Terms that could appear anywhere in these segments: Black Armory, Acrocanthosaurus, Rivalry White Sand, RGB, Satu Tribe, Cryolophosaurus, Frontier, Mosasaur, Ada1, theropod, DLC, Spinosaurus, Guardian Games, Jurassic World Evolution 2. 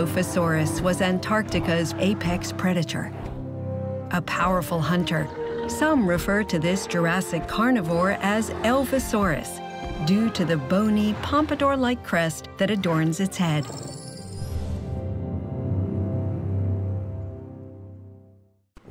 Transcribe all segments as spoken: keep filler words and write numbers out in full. Cryolophosaurus was Antarctica's apex predator, a powerful hunter. Some refer to this Jurassic carnivore as Elphosaurus, due to the bony, pompadour-like crest that adorns its head.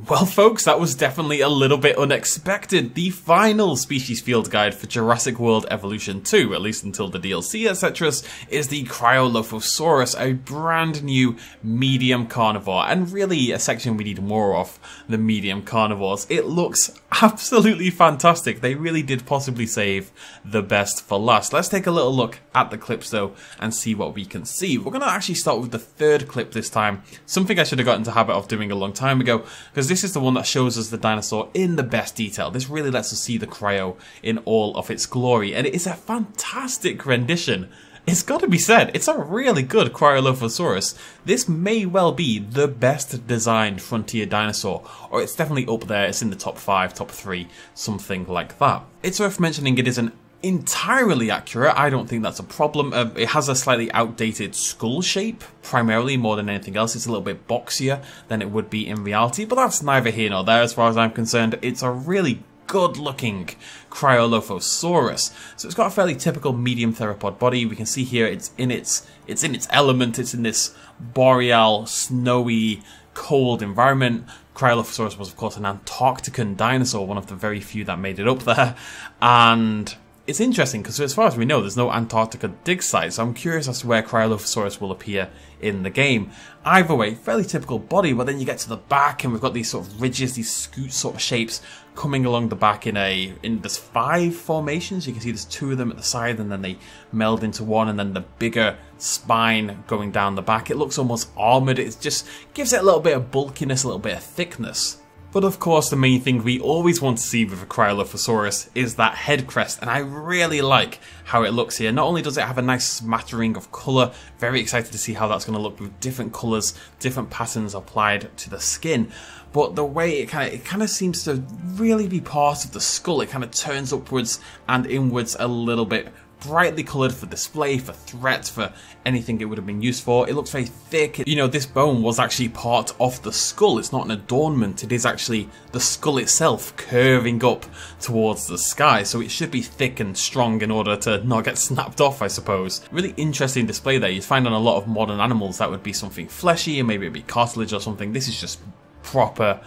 Well, folks, that was definitely a little bit unexpected. The final species field guide for Jurassic World Evolution two, at least until the D L C, et cetera, is the Cryolophosaurus, a brand new medium carnivore, and really a section we need more of, the medium carnivores. It looks absolutely fantastic. They really did possibly save the best for last. Let's take a little look at the clips, though, and see what we can see. We're going to actually start with the third clip this time, something I should have gotten into the habit of doing a long time ago, because this This is the one that shows us the dinosaur in the best detail. This really lets us see the cryo in all of its glory, and it is a fantastic rendition. It's got to be said, it's a really good Cryolophosaurus. This may well be the best designed Frontier dinosaur, or it's definitely up there. It's in the top five, top three, something like that. It's worth mentioning it is an entirely accurate. I don't think that's a problem. Uh, it has a slightly outdated skull shape, primarily, more than anything else. It's a little bit boxier than it would be in reality, but that's neither here nor there as far as I'm concerned. It's a really good-looking Cryolophosaurus. So it's got a fairly typical medium theropod body. We can see here it's in its it's in its element. It's in this boreal, snowy, cold environment. Cryolophosaurus was, of course, an Antarctican dinosaur, one of the very few that made it up there, and it's interesting because, as far as we know, there's no Antarctica dig site, so I'm curious as to where Cryolophosaurus will appear in the game. Either way, fairly typical body, but then you get to the back and we've got these sort of ridges, these scoot sort of shapes coming along the back in a, in there's five formations. You can see there's two of them at the side and then they meld into one, and then the bigger spine going down the back. It looks almost armoured. It just gives it a little bit of bulkiness, a little bit of thickness. But of course, the main thing we always want to see with a Cryolophosaurus is that head crest, and I really like how it looks here. Not only does it have a nice smattering of colour, very excited to see how that's going to look with different colours, different patterns applied to the skin, but the way it kind of it kind of seems to really be part of the skull. It kind of turns upwards and inwards a little bit, brightly coloured for display, for threats, for anything it would have been used for. It looks very thick. You know, this bone was actually part of the skull. It's not an adornment. It is actually the skull itself curving up towards the sky. So it should be thick and strong in order to not get snapped off, I suppose. Really interesting display there. You'd find on a lot of modern animals that would be something fleshy, and maybe it'd be cartilage or something. This is just proper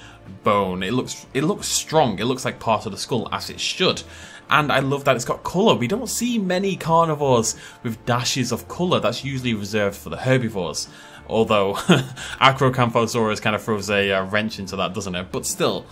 bone. It looks it looks strong. It looks like part of the skull, as it should. And I love that it's got colour. We don't see many carnivores with dashes of colour. That's usually reserved for the herbivores. Although Acrocanthosaurus kind of throws a uh, wrench into that, doesn't it? But still,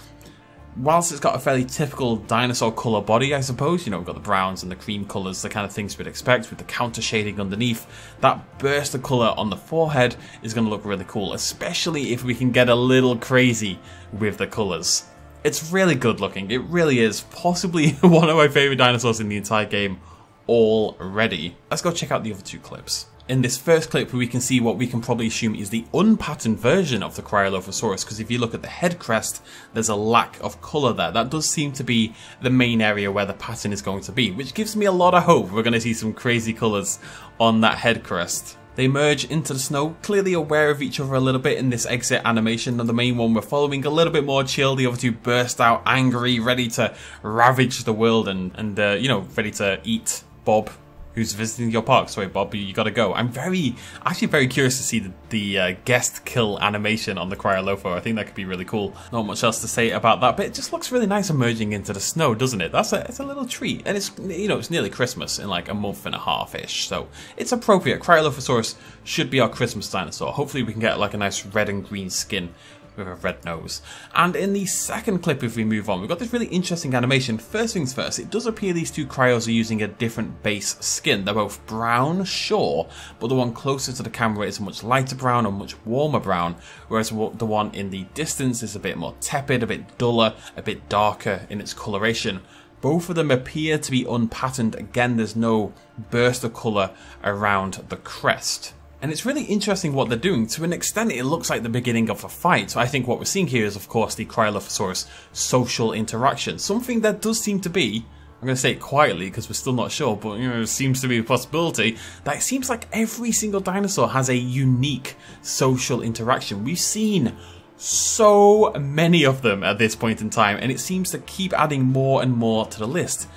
whilst it's got a fairly typical dinosaur colour body, I suppose, you know, we've got the browns and the cream colours, the kind of things we'd expect with the counter shading underneath, that burst of colour on the forehead is going to look really cool, especially if we can get a little crazy with the colours. It's really good looking. It really is possibly one of my favourite dinosaurs in the entire game already. Let's go check out the other two clips. In this first clip, we can see what we can probably assume is the unpatterned version of the Cryolophosaurus, because if you look at the head crest, there's a lack of colour there. That does seem to be the main area where the pattern is going to be, which gives me a lot of hope we're going to see some crazy colours on that head crest. They merge into the snow, clearly aware of each other a little bit in this exit animation, and the main one we're following a little bit more chill. The other two burst out angry, ready to ravage the world and, and uh, you know, ready to eat Bob, who's visiting your park. Sorry, Bob, you gotta go. I'm very, actually very curious to see the, the uh, guest kill animation on the Cryolopho. I think that could be really cool. Not much else to say about that, but it just looks really nice emerging into the snow, doesn't it? That's a, it's a little treat. And it's, you know, it's nearly Christmas in like a month and a half-ish, so it's appropriate. Cryolophosaurus should be our Christmas dinosaur. Hopefully we can get like a nice red and green skin with a red nose. And in the second clip, if we move on, we've got this really interesting animation. First things first, it does appear these two cryos are using a different base skin. They're both brown, sure, but the one closer to the camera is a much lighter brown and much warmer brown, whereas the one in the distance is a bit more tepid, a bit duller, a bit darker in its coloration. Both of them appear to be unpatterned. Again, there's no burst of colour around the crest. And it's really interesting what they're doing. To an extent, it looks like the beginning of a fight. So I think what we're seeing here is, of course, the Cryolophosaurus social interaction. Something that does seem to be I'm going to say it quietly because we're still not sure, but you know, it seems to be a possibility that it seems like every single dinosaur has a unique social interaction. We've seen so many of them at this point in time, and it seems to keep adding more and more to the list.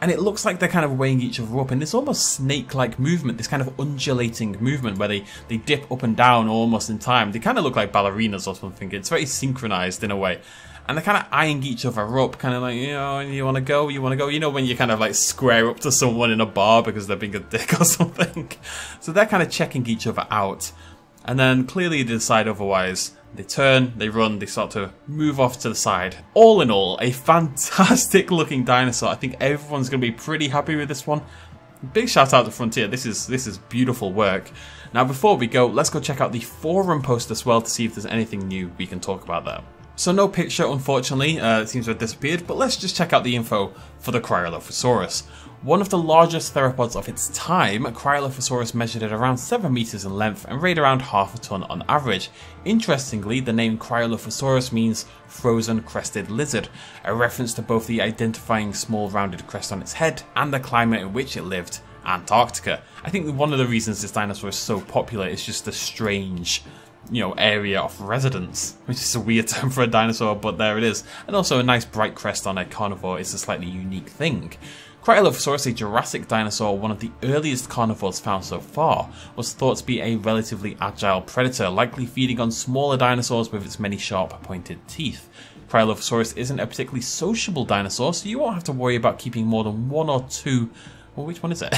And it looks like they're kind of weighing each other up in this almost snake-like movement, this kind of undulating movement where they, they dip up and down almost in time. They kind of look like ballerinas or something. It's very synchronized in a way. And they're kind of eyeing each other up, kind of like, you know, you want to go, you want to go. You know, when you kind of like square up to someone in a bar because they're being a dick or something. So they're kind of checking each other out. And then clearly they decide otherwise. They turn, they run, they start to move off to the side. All in all, a fantastic looking dinosaur. I think everyone's going to be pretty happy with this one. Big shout out to Frontier. This is this is beautiful work. Now before we go, let's go check out the forum post as well to see if there's anything new we can talk about there. So no picture, unfortunately. Uh, it seems to have disappeared, but let's just check out the info for the Cryolophosaurus. One of the largest theropods of its time, Cryolophosaurus measured at around seven meters in length and weighed around half a ton on average. Interestingly, the name Cryolophosaurus means frozen crested lizard, a reference to both the identifying small rounded crest on its head and the climate in which it lived, Antarctica. I think one of the reasons this dinosaur is so popular is just the strange, you know, area of residence, which is a weird term for a dinosaur, but there it is. And also a nice bright crest on a carnivore is a slightly unique thing. Cryolophosaurus, a Jurassic dinosaur, one of the earliest carnivores found so far, was thought to be a relatively agile predator, likely feeding on smaller dinosaurs with its many sharp pointed teeth. Cryolophosaurus isn't a particularly sociable dinosaur, so you won't have to worry about keeping more than one or two Well, which one is it?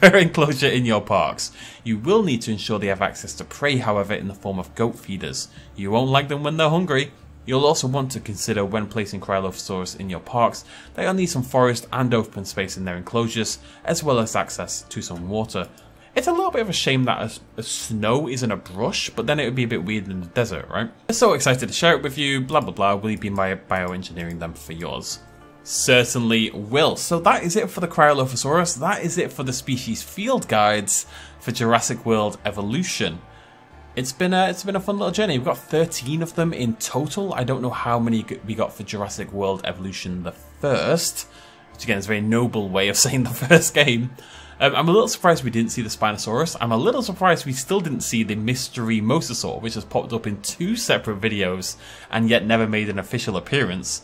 per enclosure in your parks. You will need to ensure they have access to prey, however, in the form of goat feeders. You won't like them when they're hungry. You'll also want to consider when placing Cryolophosaurus in your parks, they'll need some forest and open space in their enclosures, as well as access to some water. It's a little bit of a shame that a, a snow isn't a brush, but then it would be a bit weird in the desert, right? I'm so excited to share it with you, blah blah blah, will you be my bioengineering them for yours? Certainly will. So that is it for the Cryolophosaurus. That is it for the species field guides for Jurassic World Evolution. It's been a, it's been a fun little journey. We've got thirteen of them in total. I don't know how many we got for Jurassic World Evolution the first, which again is a very noble way of saying the first game. Um, I'm a little surprised we didn't see the Spinosaurus. I'm a little surprised we still didn't see the mystery Mosasaur, which has popped up in two separate videos and yet never made an official appearance.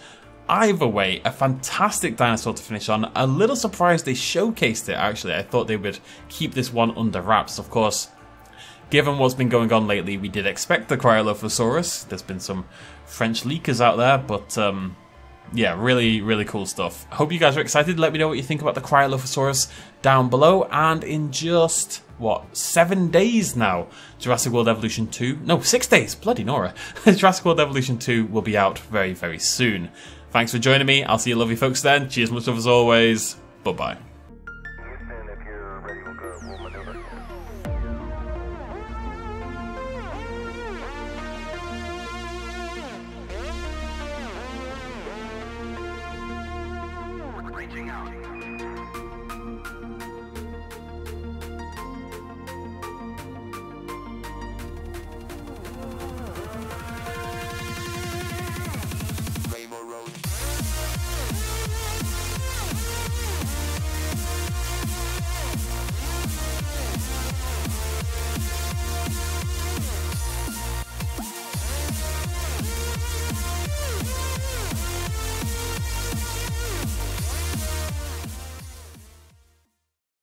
Either way, a fantastic dinosaur to finish on. A little surprised they showcased it, actually. I thought they would keep this one under wraps. Of course, given what's been going on lately, we did expect the Cryolophosaurus. There's been some French leakers out there, but um, yeah, really, really cool stuff. I hope you guys are excited. Let me know what you think about the Cryolophosaurus down below. And in just, what, seven days now, Jurassic World Evolution two... No, six days! Bloody Nora. Jurassic World Evolution two will be out very, very soon. Thanks for joining me. I'll see you lovely folks then. Cheers much love as always. Bye-bye.